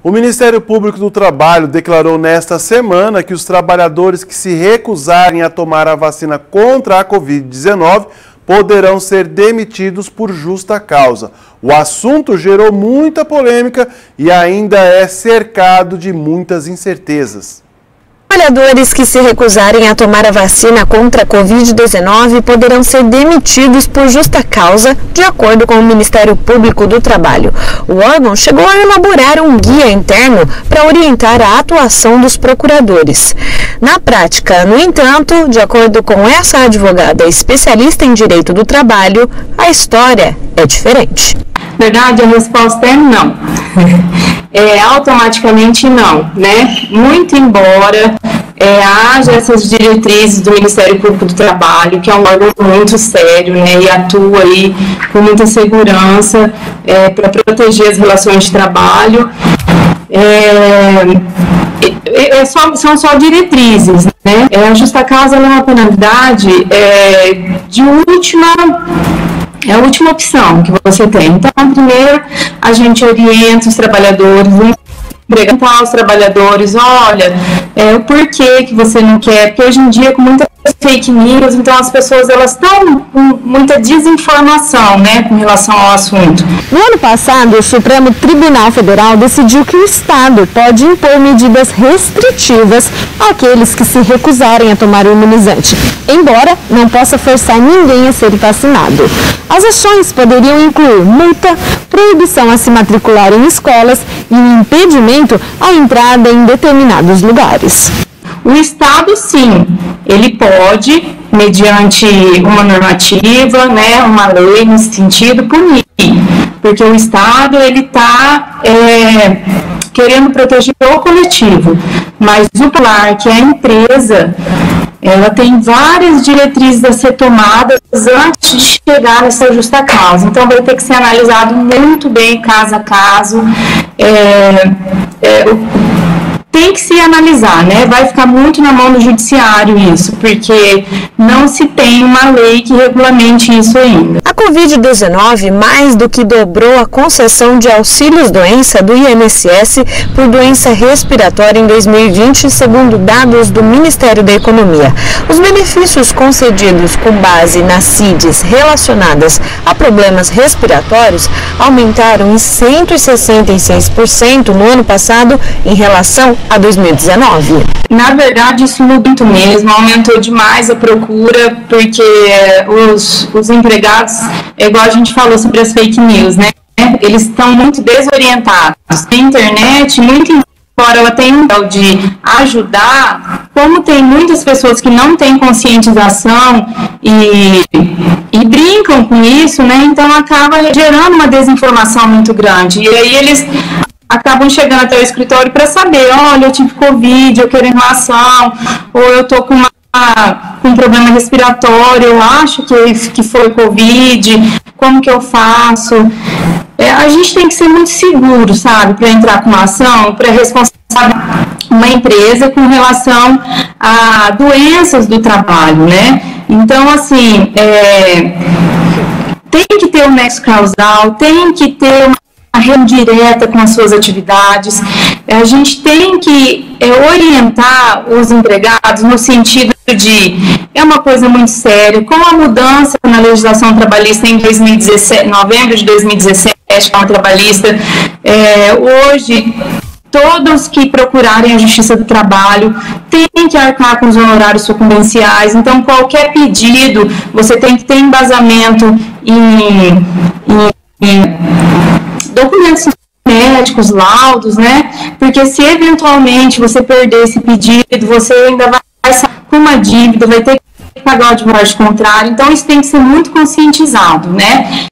O Ministério Público do Trabalho declarou nesta semana que os trabalhadores que se recusarem a tomar a vacina contra a Covid-19 poderão ser demitidos por justa causa. O assunto gerou muita polêmica e ainda é cercado de muitas incertezas. Trabalhadores que se recusarem a tomar a vacina contra a Covid-19 poderão ser demitidos por justa causa, de acordo com o Ministério Público do Trabalho. O órgão chegou a elaborar um guia interno para orientar a atuação dos procuradores. Na prática, no entanto, de acordo com essa advogada especialista em direito do trabalho, a história é diferente. Na verdade, a resposta é não. Automaticamente não, né? Muito embora haja essas diretrizes do Ministério Público do Trabalho, que é um órgão muito sério, né, e atua aí com muita segurança para proteger as relações de trabalho, são só diretrizes, né? A justa causa é uma penalidade é a última opção que você tem. Então, primeiro, a gente orienta os trabalhadores, olha, o porquê que você não quer, porque hoje em dia, com muitas fake news, então as pessoas estão com muita desinformação, né, com relação ao assunto. No ano passado, o Supremo Tribunal Federal decidiu que o Estado pode impor medidas restritivas àqueles que se recusarem a tomar o imunizante, embora não possa forçar ninguém a ser vacinado. As ações poderiam incluir multa, proibição a se matricular em escolas e um impedimento à entrada em determinados lugares. O Estado, sim, ele pode, mediante uma normativa, né, uma lei nesse sentido, punir, porque o Estado ele está querendo proteger o coletivo, mas o pilar, que é a empresa, ela tem várias diretrizes a ser tomadas antes de chegar nessa justa causa. Então, vai ter que ser analisado muito bem, caso a caso. Tem que se analisar, né? Vai ficar muito na mão do judiciário isso, porque não se tem uma lei que regulamente isso ainda. A Covid-19 mais do que dobrou a concessão de auxílios-doença do INSS por doença respiratória em 2020, segundo dados do Ministério da Economia. Os benefícios concedidos com base nas CIDs relacionadas a problemas respiratórios aumentaram em 166% no ano passado em relação a 2019. Na verdade, isso mudou mesmo, aumentou demais a procura, porque os empregados, igual a gente falou sobre as fake news, né? Eles estão muito desorientados. A internet, muito embora ela tenha um grau de ajudar, como tem muitas pessoas que não têm conscientização e brincam com isso, né? Então acaba gerando uma desinformação muito grande. E aí eles acabam chegando até o escritório para saber, olha, eu tive Covid, eu quero inalação, ou eu estou com um problema respiratório, eu acho que foi Covid, como que eu faço? A gente tem que ser muito seguro, sabe, para entrar com uma ação, para responsabilizar uma empresa com relação a doenças do trabalho, né? Então, assim, tem que ter um nexo causal, tem que ter uma direta com as suas atividades. A gente tem que orientar os empregados no sentido de uma coisa muito séria. Com a mudança na legislação trabalhista em 2017, novembro de 2017, a trabalhista, hoje todos que procurarem a Justiça do Trabalho têm que arcar com os honorários sucumbenciais. Então, qualquer pedido, você tem que ter embasamento em documentos médicos, laudos, né? Porque se eventualmente você perder esse pedido, você ainda vai sair com uma dívida, vai ter que pagar o advogado de contrário. Então, isso tem que ser muito conscientizado, né?